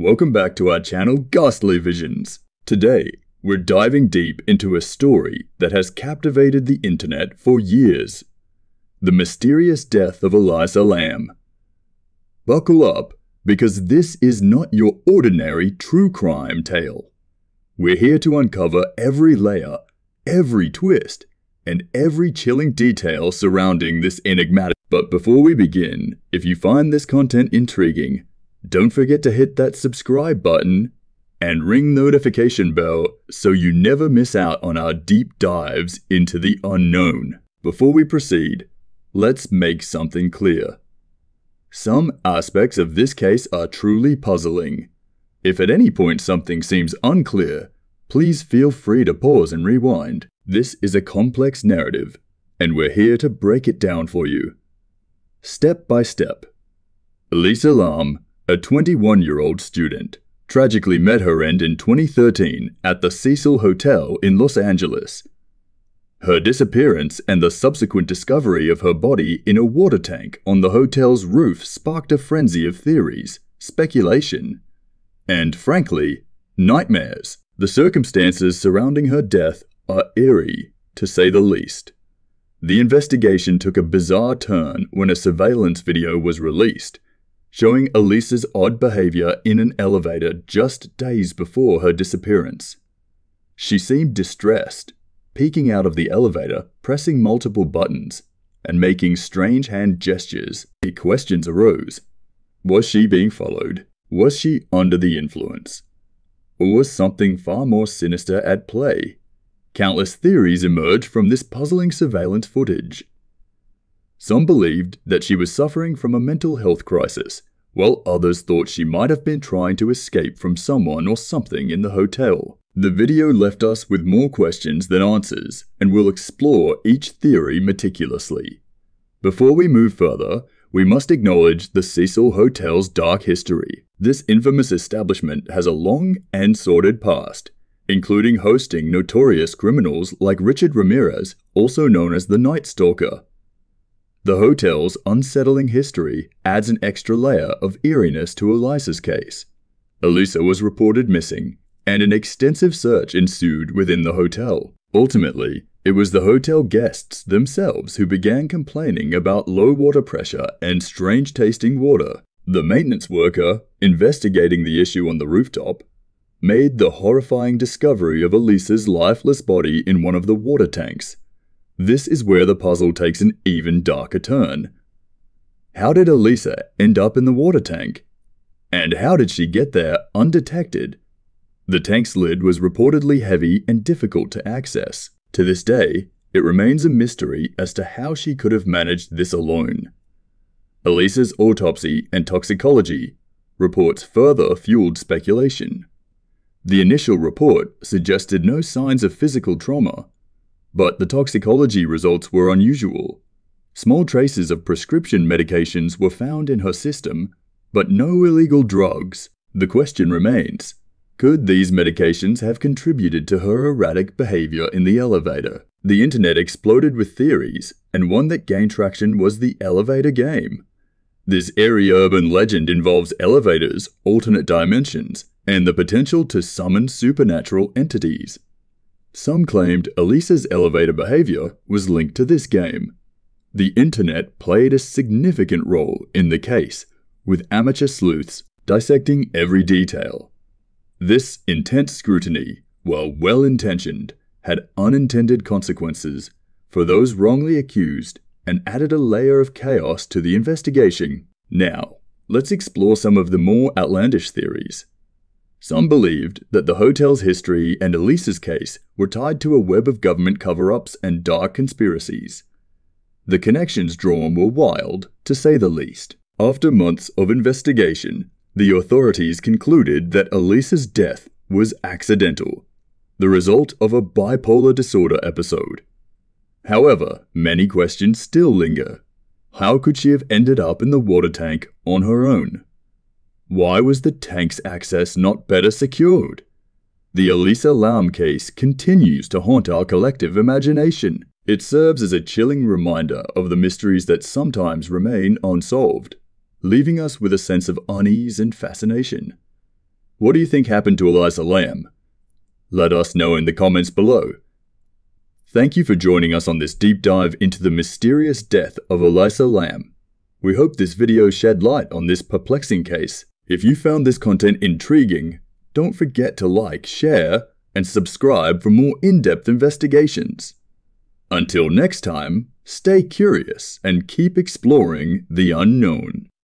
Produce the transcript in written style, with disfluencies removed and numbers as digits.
Welcome back to our channel, Ghastly Visions. Today, we're diving deep into a story that has captivated the internet for years. The mysterious death of Elisa Lam. Buckle up, because this is not your ordinary true crime tale. We're here to uncover every layer, every twist, and every chilling detail surrounding this enigmatic. But before we begin, if you find this content intriguing, don't forget to hit that subscribe button and ring the notification bell so you never miss out on our deep dives into the unknown. Before we proceed, let's make something clear. Some aspects of this case are truly puzzling. If at any point something seems unclear, please feel free to pause and rewind. This is a complex narrative, and we're here to break it down for you. Step by step. Elisa Lam, a 21-year-old student, tragically met her end in 2013 at the Cecil Hotel in Los Angeles. Her disappearance and the subsequent discovery of her body in a water tank on the hotel's roof sparked a frenzy of theories, speculation, and frankly, nightmares. The circumstances surrounding her death are eerie, to say the least. The investigation took a bizarre turn when a surveillance video was released, showing Elisa's odd behavior in an elevator just days before her disappearance. She seemed distressed, peeking out of the elevator, pressing multiple buttons, and making strange hand gestures. Questions arose. Was she being followed? Was she under the influence? Or was something far more sinister at play? Countless theories emerged from this puzzling surveillance footage. Some believed that she was suffering from a mental health crisis, while others thought she might have been trying to escape from someone or something in the hotel. The video left us with more questions than answers, and we'll explore each theory meticulously. Before we move further, we must acknowledge the Cecil Hotel's dark history. This infamous establishment has a long and sordid past, including hosting notorious criminals like Richard Ramirez, also known as the Night Stalker. The hotel's unsettling history adds an extra layer of eeriness to Elisa's case. Elisa was reported missing, and an extensive search ensued within the hotel. Ultimately, it was the hotel guests themselves who began complaining about low water pressure and strange-tasting water. The maintenance worker, investigating the issue on the rooftop, made the horrifying discovery of Elisa's lifeless body in one of the water tanks. This is where the puzzle takes an even darker turn. How did Elisa end up in the water tank? And how did she get there undetected? The tank's lid was reportedly heavy and difficult to access. To this day, it remains a mystery as to how she could have managed this alone. Elisa's autopsy and toxicology reports further fueled speculation. The initial report suggested no signs of physical trauma, but the toxicology results were unusual. Small traces of prescription medications were found in her system, but no illegal drugs. The question remains, could these medications have contributed to her erratic behavior in the elevator? The internet exploded with theories, and one that gained traction was the elevator game. This airy urban legend involves elevators, alternate dimensions, and the potential to summon supernatural entities. Some claimed Elisa's elevator behavior was linked to this game. The internet played a significant role in the case, with amateur sleuths dissecting every detail. This intense scrutiny, while well-intentioned, had unintended consequences for those wrongly accused and added a layer of chaos to the investigation. Now, let's explore some of the more outlandish theories. Some believed that the hotel's history and Elisa's case were tied to a web of government cover-ups and dark conspiracies. The connections drawn were wild, to say the least. After months of investigation, the authorities concluded that Elisa's death was accidental, the result of a bipolar disorder episode. However, many questions still linger. How could she have ended up in the water tank on her own? Why was the tank's access not better secured? The Elisa Lam case continues to haunt our collective imagination. It serves as a chilling reminder of the mysteries that sometimes remain unsolved, leaving us with a sense of unease and fascination. What do you think happened to Elisa Lam? Let us know in the comments below. Thank you for joining us on this deep dive into the mysterious death of Elisa Lam. We hope this video shed light on this perplexing case. If you found this content intriguing, don't forget to like, share, and subscribe for more in-depth investigations. Until next time, stay curious and keep exploring the unknown.